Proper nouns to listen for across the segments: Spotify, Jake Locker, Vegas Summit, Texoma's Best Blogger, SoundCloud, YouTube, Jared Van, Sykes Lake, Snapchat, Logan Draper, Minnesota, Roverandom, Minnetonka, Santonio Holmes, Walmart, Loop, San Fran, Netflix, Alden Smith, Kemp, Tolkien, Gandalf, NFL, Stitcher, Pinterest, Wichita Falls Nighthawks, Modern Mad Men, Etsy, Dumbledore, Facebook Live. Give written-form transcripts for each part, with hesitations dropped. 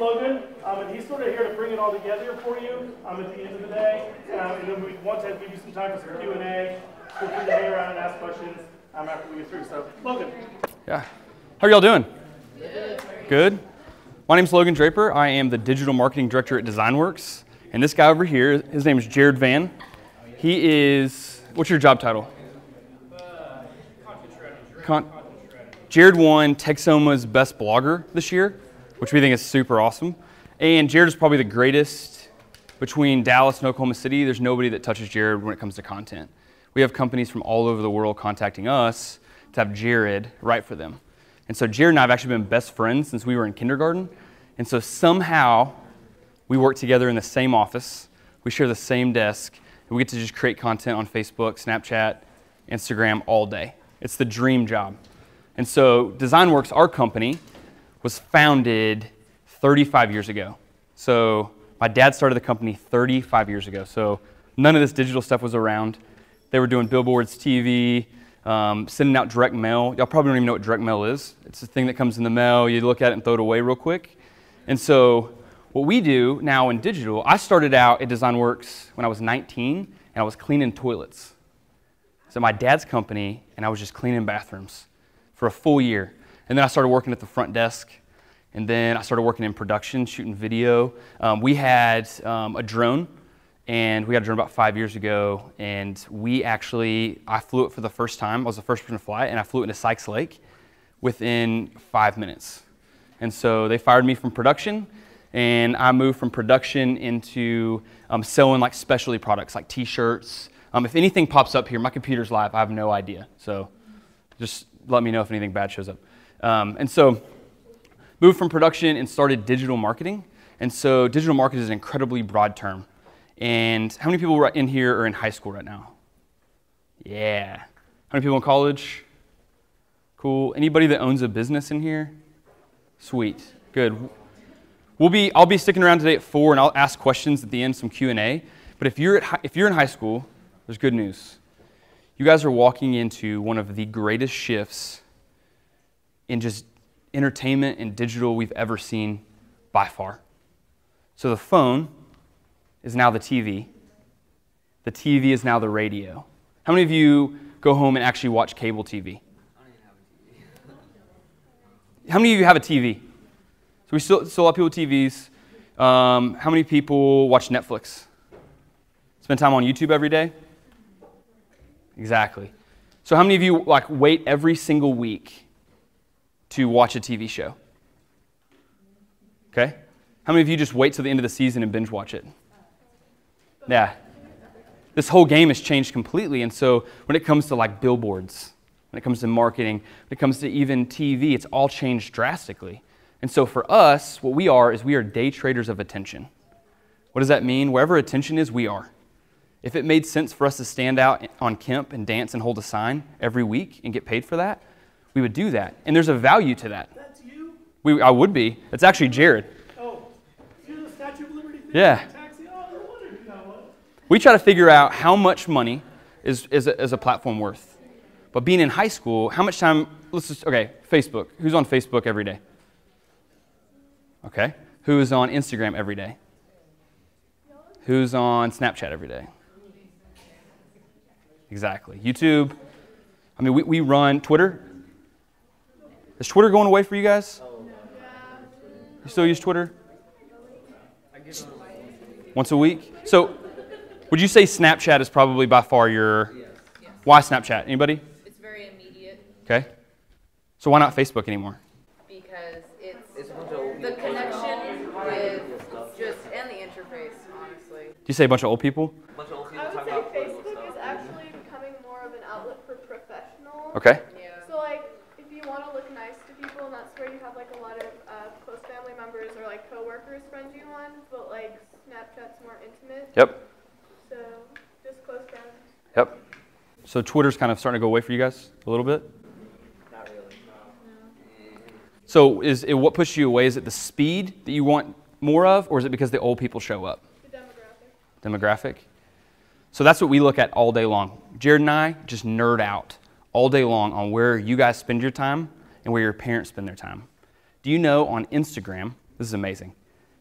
Logan, and he's sort of here to bring it all together for you at the end of the day. And then we want to give you some time for some Q&A. Feel free to hang around and ask questions after we get through. So, Logan. Yeah. How are y'all doing? Good. Good. My name's Logan Draper. I am the Digital Marketing Director at DesignWorks. And this guy over here, his name is Jared Van. He is, what's your job title? Jared won Texoma's Best Blogger this year, which we think is super awesome. And Jared is probably the greatest between Dallas and Oklahoma City. There's nobody that touches Jared when it comes to content. We have companies from all over the world contacting us to have Jared write for them. And so Jared and I have actually been best friends since we were in kindergarten. And so somehow we work together in the same office, we share the same desk, and we get to just create content on Facebook, Snapchat, Instagram all day. It's the dream job. And so DesignWorks, our company, was founded 35 years ago. So my dad started the company 35 years ago. So none of this digital stuff was around. They were doing billboards, TV, sending out direct mail. Y'all probably don't even know what direct mail is. It's the thing that comes in the mail. You look at it and throw it away real quick. And so what we do now in digital, I started out at DesignWorks when I was 19, and I was cleaning toilets. So my dad's company, and I was just cleaning bathrooms for a full year. And then I started working at the front desk, and then I started working in production, shooting video. We had a drone, and we got a drone about 5 years ago, and we actually, I flew it for the first time. I was the first person to fly it, and I flew it into Sykes Lake within 5 minutes. And so they fired me from production, and I moved from production into selling like specialty products, like t-shirts. If anything pops up here, my computer's live, I have no idea. So just let me know if anything bad shows up. And so moved from production and started digital marketing. And so digital marketing is an incredibly broad term. And how many people in here are in high school right now? Yeah. How many people in college? Cool. Anybody that owns a business in here? Sweet. Good. I'll be sticking around today at 4, and I'll ask questions at the end, some Q&A. But if you're in high school, there's good news. You guys are walking into one of the greatest shifts in just entertainment and digital we've ever seen by far. So the phone is now the TV. The TV is now the radio. How many of you go home and actually watch cable TV? I don't even have a TV. How many of you have a TV? So we still a lot of people with TVs. How many people watch Netflix? Spend time on YouTube every day? Exactly. So how many of you like wait every single week to watch a TV show? Okay. How many of you just wait till the end of the season and binge watch it? Yeah. This whole game has changed completely, and so when it comes to like billboards, when it comes to marketing, when it comes to even TV, it's all changed drastically. And so for us, what we are is we are day traders of attention. What does that mean? Wherever attention is, we are. If it made sense for us to stand out on Kemp and dance and hold a sign every week and get paid for that, we would do that. And there's a value to that. That's you? I would be. It's actually Jared. Oh, you're the Statue of Liberty thing? Yeah. Taxi? Oh, no wonder you got one. We try to figure out how much money is a platform worth. But being in high school, how much time, okay, Facebook. Who's on Facebook every day? Okay. Who is on Instagram every day? Who's on Snapchat every day? Exactly. YouTube. I mean, we run Twitter. Is Twitter going away for you guys? You still use Twitter? Once a week? So would you say Snapchat is probably by far your... Yes. Why Snapchat? Anybody? It's very immediate. Okay. So why not Facebook anymore? Because it's the connection with just and the interface, honestly. Do you say a bunch of old people? A bunch of old people talking about Facebook stuff. Is actually becoming more of an outlet for professionals. Okay. Yeah. So like, if you want to look nice to people, and that's where you have like a lot of close family members or like coworkers, friends you want. But like Snapchat's more intimate. Yep. So just close family. Yep. So Twitter's kind of starting to go away for you guys a little bit. So what pushed you away? Is it the speed that you want more of, or is it because the old people show up? The demographic. So that's what we look at all day long. Jared and I just nerd out all day long on where you guys spend your time and where your parents spend their time. Do you know on Instagram, this is amazing,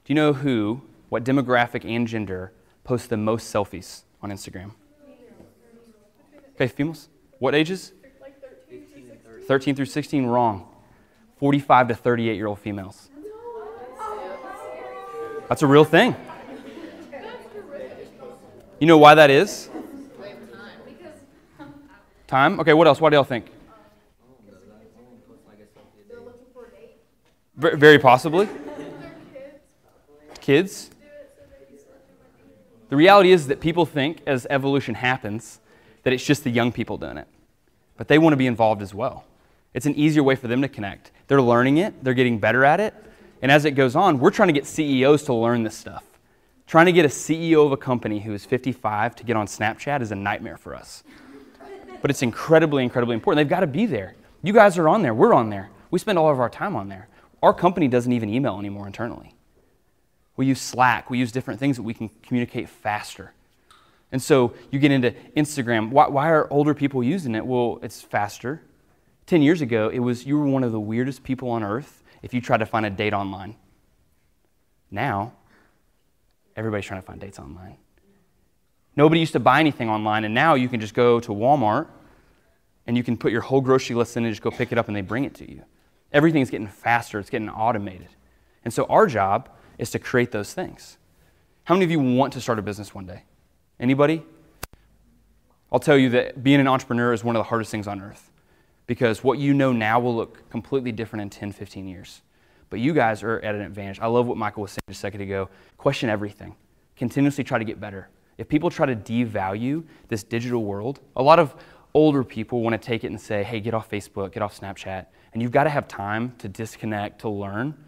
Do you know who, what demographic and gender, posts the most selfies on Instagram? Okay, females. What ages? 13 through 16, wrong. 45 to 38-year-old females. That's a real thing. You know why that is? Time? Okay, what else? What do y'all think? Very possibly. Kids? The reality is that people think, as evolution happens, that it's just the young people doing it. But they want to be involved as well. It's an easier way for them to connect. They're learning it. They're getting better at it. And as it goes on, we're trying to get CEOs to learn this stuff. Trying to get a CEO of a company who is 55 to get on Snapchat is a nightmare for us. But it's incredibly, incredibly important. They've got to be there. You guys are on there. We're on there. We spend all of our time on there. Our company doesn't even email anymore internally. We use Slack. We use different things that we can communicate faster. And so you get into Instagram. Why are older people using it? Well, it's faster. 10 years ago, it was you were one of the weirdest people on earth if you tried to find a date online. Now, everybody's trying to find dates online. Nobody used to buy anything online, and now you can just go to Walmart and you can put your whole grocery list in and just go pick it up and they bring it to you. Everything's getting faster. It's getting automated. And so our job is to create those things. How many of you want to start a business one day? Anybody? I'll tell you that being an entrepreneur is one of the hardest things on earth, because what you know now will look completely different in 10, 15 years. But you guys are at an advantage. I love what Michael was saying just a second ago. Question everything. Continuously try to get better. If people try to devalue this digital world, a lot of older people want to take it and say, hey, get off Facebook, get off Snapchat. And you've got to have time to disconnect, to learn.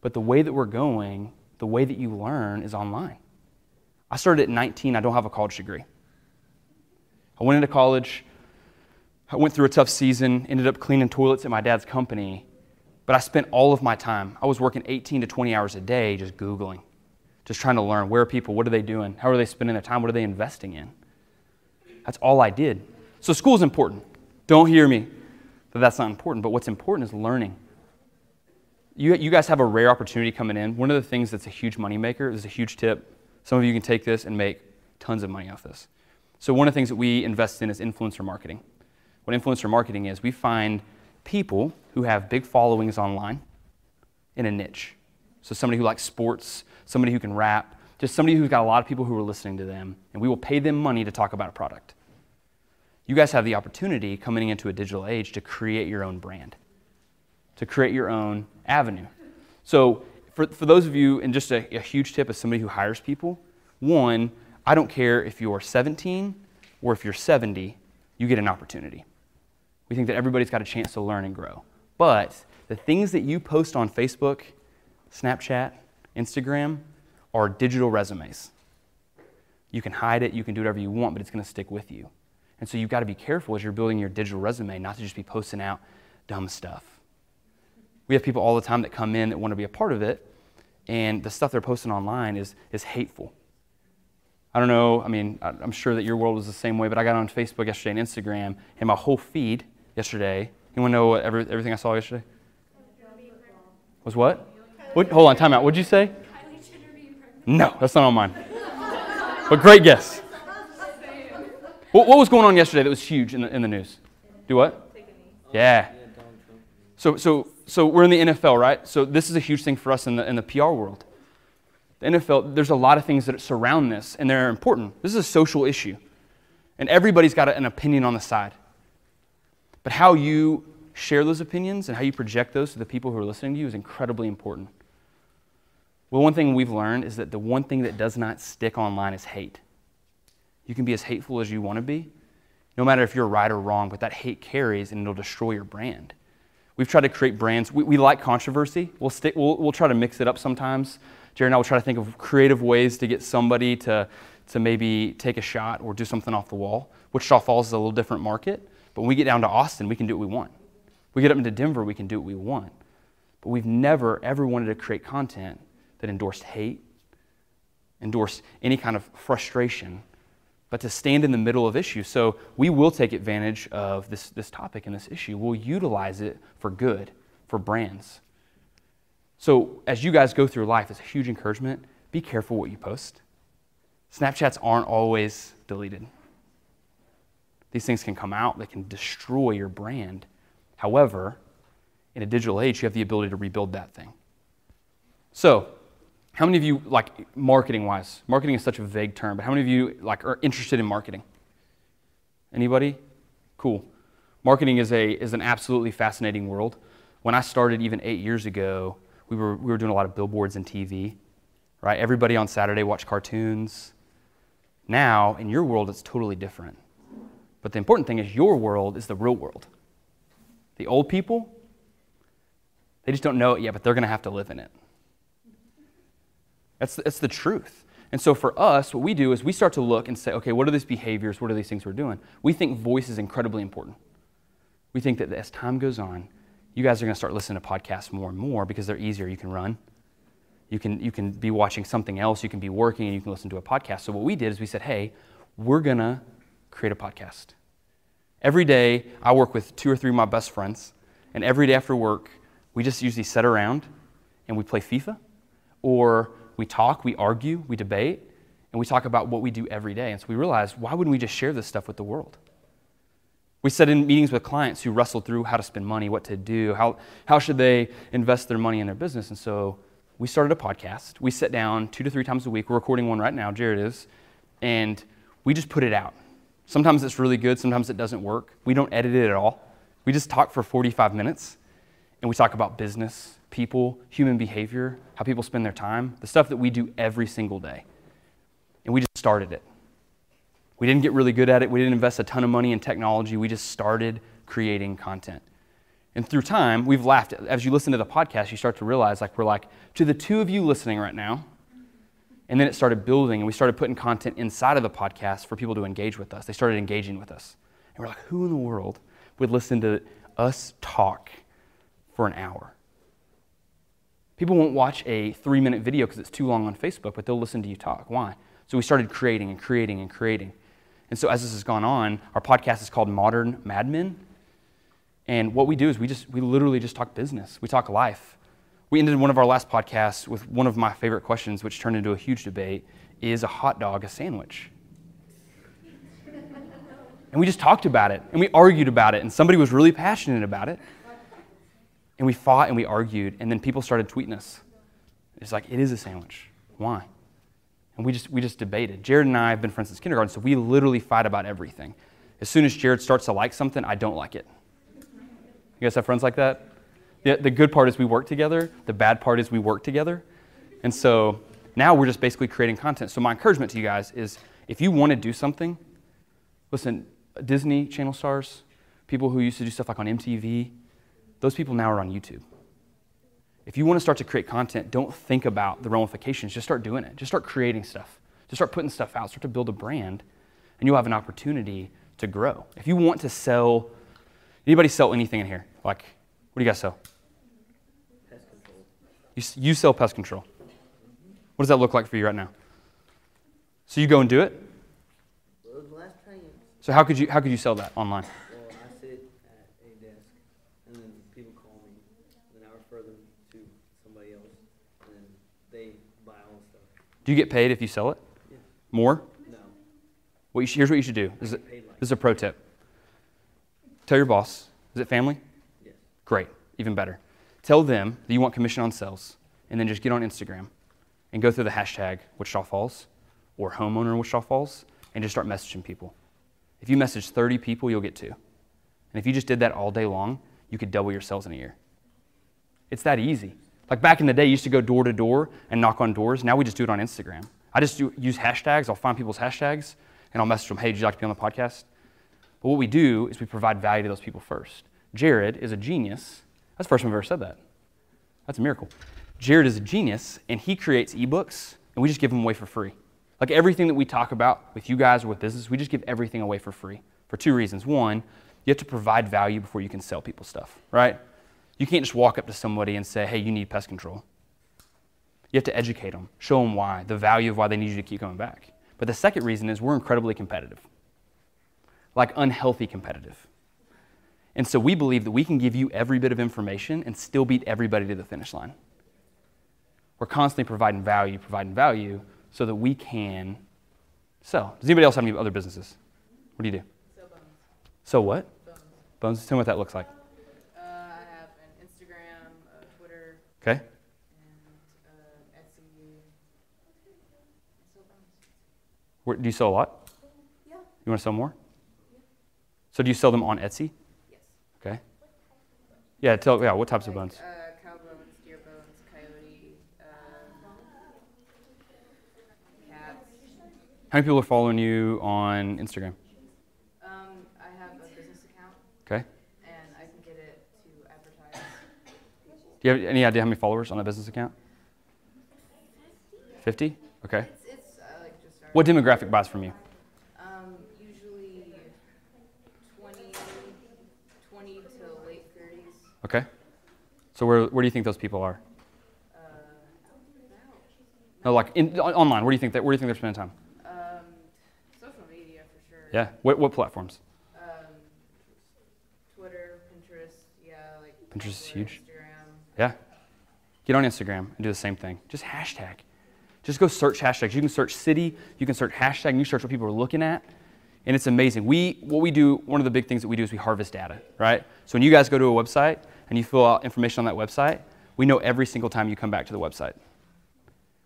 But the way that we're going, the way that you learn is online. I started at 19. I don't have a college degree. I went into college. I went through a tough season, ended up cleaning toilets at my dad's company, but I spent all of my time. I was working 18 to 20 hours a day just Googling, just trying to learn. Where are people? What are they doing? How are they spending their time? What are they investing in? That's all I did. So school's important. Don't hear me that that's not important, but what's important is learning. You guys have a rare opportunity coming in. One of the things that's a huge moneymaker is a huge tip. Some of you can take this and make tons of money off this. So one of the things that we invest in is influencer marketing. What influencer marketing is, we find people who have big followings online in a niche. So somebody who likes sports, somebody who can rap, just somebody who's got a lot of people who are listening to them, and we will pay them money to talk about a product. You guys have the opportunity coming into a digital age to create your own brand, to create your own avenue. So for those of you, and just a huge tip as somebody who hires people, one, I don't care if you're 17 or if you're 70, you get an opportunity. We think that everybody's got a chance to learn and grow. But the things that you post on Facebook, Snapchat, Instagram are digital resumes. You can hide it, you can do whatever you want, but it's gonna stick with you. And so you've got to be careful as you're building your digital resume not to just be posting out dumb stuff. We have people all the time that come in that want to be a part of it, and the stuff they're posting online is hateful. I don't know, I mean, I'm sure that your world was the same way, but I got on Facebook yesterday and Instagram, and my whole feed yesterday, anyone know what everything I saw yesterday? Was what? Hold on, time out. What'd you say? No, that's not on mine. But great guess. What was going on yesterday that was huge in the news? Do what? Yeah. So we're in the NFL, right? So this is a huge thing for us in the PR world. The NFL, there's a lot of things that surround this, and they're important. This is a social issue, and everybody's got an opinion on the side. But how you share those opinions and how you project those to the people who are listening to you is incredibly important. Well, one thing we've learned is that the one thing that does not stick online is hate. You can be as hateful as you want to be, no matter if you're right or wrong, but that hate carries and it'll destroy your brand. We've tried to create brands. We like controversy. We'll try to mix it up sometimes. Jared and I will try to think of creative ways to get somebody to maybe take a shot or do something off the wall. Wichita Falls is a little different market, but when we get down to Austin, we can do what we want. We get up into Denver, we can do what we want. But we've never, ever wanted to create content that endorsed hate, endorsed any kind of frustration, but to stand in the middle of issues. So we will take advantage of this topic and this issue. We'll utilize it for good, for brands. So as you guys go through life, it's a huge encouragement. Be careful what you post. Snapchats aren't always deleted. These things can come out. They can destroy your brand. However, in a digital age, you have the ability to rebuild that thing. So how many of you, like, marketing-wise, marketing is such a vague term, but how many of you, like, are interested in marketing? Anybody? Cool. Marketing is an absolutely fascinating world. When I started even 8 years ago, we were doing a lot of billboards and TV, right? Everybody on Saturday watched cartoons. Now, in your world, it's totally different. But the important thing is your world is the real world. The old people, they just don't know it yet, but they're going to have to live in it. That's the truth. And so for us, what we do is we start to look and say, okay, what are these behaviors? What are these things we're doing? We think voice is incredibly important. We think that as time goes on, you guys are going to start listening to podcasts more and more because they're easier. You can run. You can be watching something else. You can be working, and you can listen to a podcast. So what we did is we said, hey, we're going to create a podcast. Every day, I work with 2 or 3 of my best friends, and every day after work, we just usually sit around and we play FIFA, or we talk, we argue, we debate, and we talk about what we do every day. And so we realized, why wouldn't we just share this stuff with the world? We sat in meetings with clients who wrestled through how to spend money, what to do, how should they invest their money in their business. And so we started a podcast. We sat down 2 to 3 times a week. We're recording one right now, Jared is, and we just put it out. Sometimes it's really good. Sometimes it doesn't work. We don't edit it at all. We just talk for 45 minutes, and we talk about business, people, human behavior, how people spend their time, the stuff that we do every single day. And we just started it. We didn't get really good at it. We didn't invest a ton of money in technology. We just started creating content. And through time, we've laughed. As you listen to the podcast, you start to realize, like, we're like, to the 2 of you listening right now. And then it started building, and we started putting content inside of the podcast for people to engage with us. They started engaging with us. And we're like, who in the world would listen to us talk for an hour? People won't watch a 3-minute video because it's too long on Facebook, but they'll listen to you talk. Why? So we started creating and creating and creating. And so as this has gone on, our podcast is called Modern Mad Men. And what we do is we literally just talk business. We talk life. We ended one of our last podcasts with one of my favorite questions, which turned into a huge debate: is a hot dog a sandwich? And we just talked about it, and we argued about it, and somebody was really passionate about it. And we fought and we argued, and then people started tweeting us. It's like, it is a sandwich. Why? And we just debated. Jared and I have been friends since kindergarten, so we literally fight about everything. As soon as Jared starts to like something, I don't like it. You guys have friends like that? Yeah, the good part is we work together. The bad part is we work together. And so now we're just basically creating content. So my encouragement to you guys is, if you want to do something, listen, Disney Channel stars, people who used to do stuff like on MTV, those people now are on YouTube. If you want to start to create content, don't think about the ramifications. Just start doing it. Just start creating stuff. Just start putting stuff out. Start to build a brand, and you'll have an opportunity to grow. If you want to sell, anybody sell anything in here? Like, what do you guys sell? You sell pest control. What does that look like for you right now? So you go and do it? So how could you sell that online? Well, I sit at a desk, and then people call me, and then I refer them to somebody else, and then they buy all the stuff. Do you get paid if you sell it? Yeah. More? No. Well, here's what you should do. This is a pro tip. Tell your boss. Is it family? Yeah. Great. Even better. Tell them that you want commission on sales, and then just get on Instagram and go through the hashtag Wichita Falls or homeowner Wichita Falls and just start messaging people. If you message 30 people, you'll get 2. And if you just did that all day long, you could double your sales in a year. It's that easy. Like back in the day, you used to go door to door and knock on doors. Now we just do it on Instagram. I just use hashtags. I'll find people's hashtags, and I'll message them, hey, would you like to be on the podcast? But what we do is we provide value to those people first. Jared is a genius. That's the first time I've ever said that. That's a miracle. Jared is a genius, and he creates ebooks, and we just give them away for free. Like everything that we talk about with you guys or with business, we just give everything away for free for 2 reasons. One, you have to provide value before you can sell people stuff, right? You can't just walk up to somebody and say, hey, you need pest control. You have to educate them, show them why, the value of why they need you to keep coming back. But the second reason is we're incredibly competitive, like unhealthy competitive. And so we believe that we can give you every bit of information and still beat everybody to the finish line. We're constantly providing value, so that we can sell. Does anybody else have any other businesses? What do you do? Sell bones. So what? Bones. Bones. Tell me what that looks like. I have an Instagram, Twitter. Okay. And Etsy. I sell bones. Where, do you sell a lot? Yeah. You want to sell more? Yeah. So do you sell them on Etsy? Yes. Okay. Yeah. Tell. Yeah. What types of bones? How many people are following you on Instagram? I have a business account. Okay. And I can get it to advertise. Do you have any idea how many followers on that business account? 50? Okay. Like just started. What demographic buys from you? Usually 20 to late 30s. Okay. So where do you think those people are? No, like online. Where do you think they're spending time? Yeah. What platforms? Twitter, Pinterest. Yeah, like Pinterest is huge. Instagram. Yeah. Get on Instagram and do the same thing. Just hashtag. Just go search hashtags. You can search city. You can search hashtag. And you search what people are looking at, and it's amazing. What we do. One of the big things that we do is we harvest data, right? So when you guys go to a website and you fill out information on that website, we know every single time you come back to the website.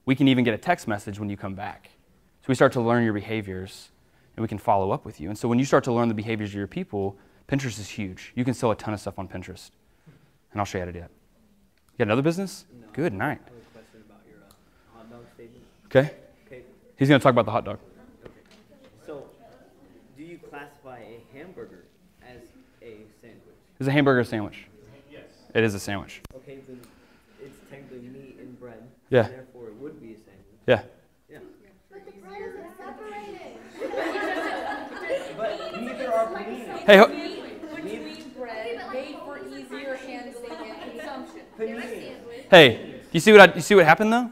We can even get a text message when you come back. So we start to learn your behaviors. And we can follow up with you. And so when you start to learn the behaviors of your people, Pinterest is huge. You can sell a ton of stuff on Pinterest. And I'll show you how to do that. You got another business? No. Good night. I have a question about your hot dog statement. Okay. Okay. He's going to talk about the hot dog. Okay. So do you classify a hamburger as a sandwich? Is a hamburger a sandwich? Yes. It is a sandwich. Okay, then it's technically meat and bread. Yeah. And therefore, it would be a sandwich. Yeah. Yeah. But the bread isn't separated. But neither are paninis. Hey, you see what happened though?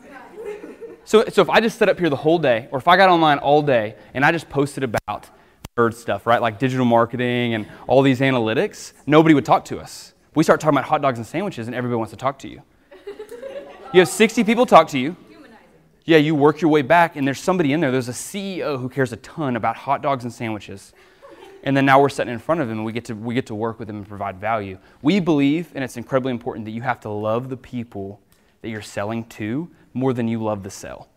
So if I just sat up here the whole day, or if I got online all day and I just posted about bird stuff, right, like digital marketing and all these analytics, nobody would talk to us. We start talking about hot dogs and sandwiches, and everybody wants to talk to you. You have 60 people talk to you. Yeah, you work your way back, and there's somebody in there. There's a CEO who cares a ton about hot dogs and sandwiches. And then now we're sitting in front of him, and we get to work with him and provide value. We believe, and it's incredibly important, that you have to love the people that you're selling to more than you love the sell.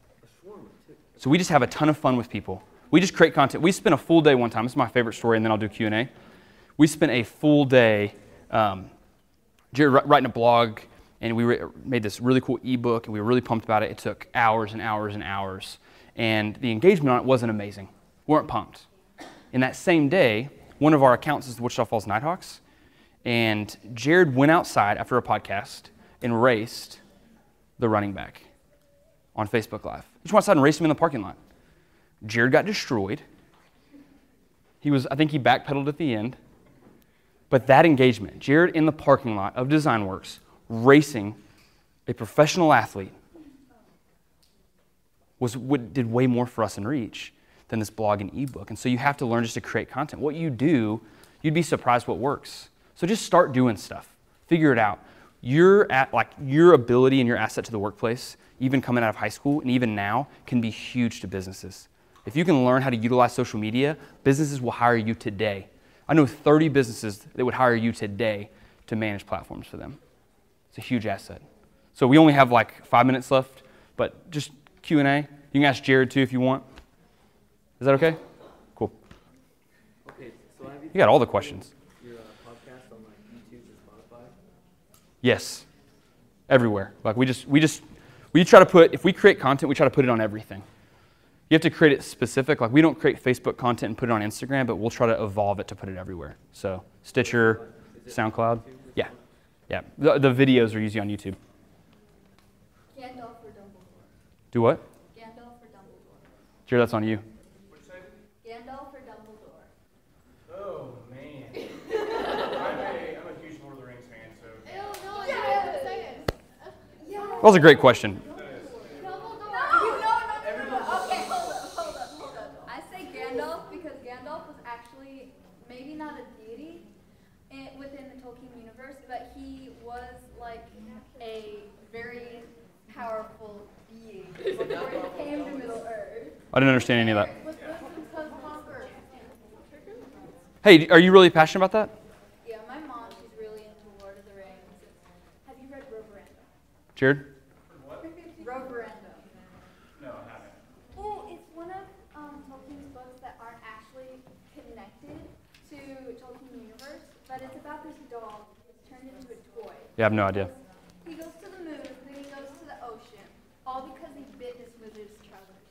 So we just have a ton of fun with people. We just create content. We spent a full day one time. This is my favorite story, and then I'll do Q&A. We spent a full day writing a blog. And we made this really cool ebook, and we were really pumped about it. It took hours and hours and hours. And the engagement on it wasn't amazing. We weren't pumped. And that same day, one of our accounts is the Wichita Falls Nighthawks. And Jared went outside after a podcast and raced the running back on Facebook Live. He just went outside and raced him in the parking lot. Jared got destroyed. I think he backpedaled at the end. But that engagement, Jared in the parking lot of DesignWorks, racing a professional athlete did way more for us in reach than this blog and ebook. And so you have to learn just to create content. What you do, you'd be surprised what works. So just start doing stuff. Figure it out. Your ability and your asset to the workplace, even coming out of high school and even now, can be huge to businesses. If you can learn how to utilize social media, businesses will hire you today. I know 30 businesses that would hire you today to manage platforms for them. It's a huge asset. So we only have like 5 minutes left, but just Q&A. You can ask Jared too if you want. Is that okay? Cool. Okay, so you got all the questions. Your podcast on like YouTube or Spotify? Yes, everywhere. Like we try to put, if we create content, we try to put it on everything. You have to create it specific. Like we don't create Facebook content and put it on Instagram, but we'll try to evolve it to put it everywhere. So Stitcher, SoundCloud, yeah. Yeah, the videos are usually on YouTube. Gandalf or Dumbledore? Do what? Gandalf or Dumbledore? Jared, that's on you. What'd you say? Gandalf or Dumbledore? Oh, man. I'm a huge Lord of the Rings fan, so... No, yeah, say it. Yeah. That was a great question. Dumbledore. No. Okay, hold up. I say Gandalf because Gandalf was actually maybe not a deity within the Tolkien universe, but he was like a very powerful being before it came to Middle Earth. I didn't understand any of that. Hey, are you really passionate about that? Yeah, my mom, she's really into Lord of the Rings. Have you read Roverandom? Jared? What? Roverandom. No, I haven't. Oh, it's one of Tolkien's books that aren't actually connected to Tolkien universe, but it's about this dog that's turned into a toy. Yeah, I have no idea. He goes to the moon, then he goes to the ocean, all because he bit his wizard's trousers.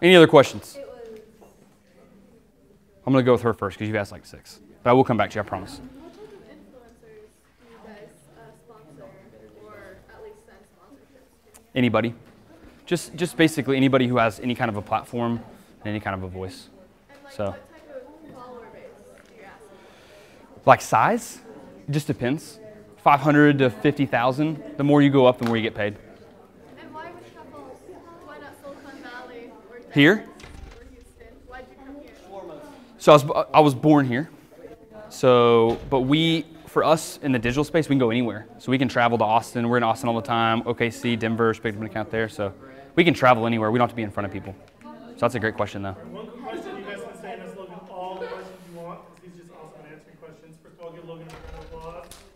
Any other questions? I'm going to go with her first because you've asked like six. But I will come back to you, I promise. What type of influencers do you guys sponsor or at least send sponsorships to? Anybody. Just basically anybody who has any kind of a platform and any kind of a voice. And like, so. What type of follower base do you ask for? Like size? It just depends. 500 to 50,000. The more you go up, the more you get paid. And why would you couple? Why not Silicon Valley or Dallas? Here? So I was born here, so, but we, for us in the digital space, we can go anywhere. So we can travel to Austin. We're in Austin all the time, OKC, Denver, just picked up an account there. So we can travel anywhere. We don't have to be in front of people. So that's a great question, though. One quick question. You guys can say this, Logan, all the questions you want, because he's just awesome at answering questions. First of all, give Logan a round of applause.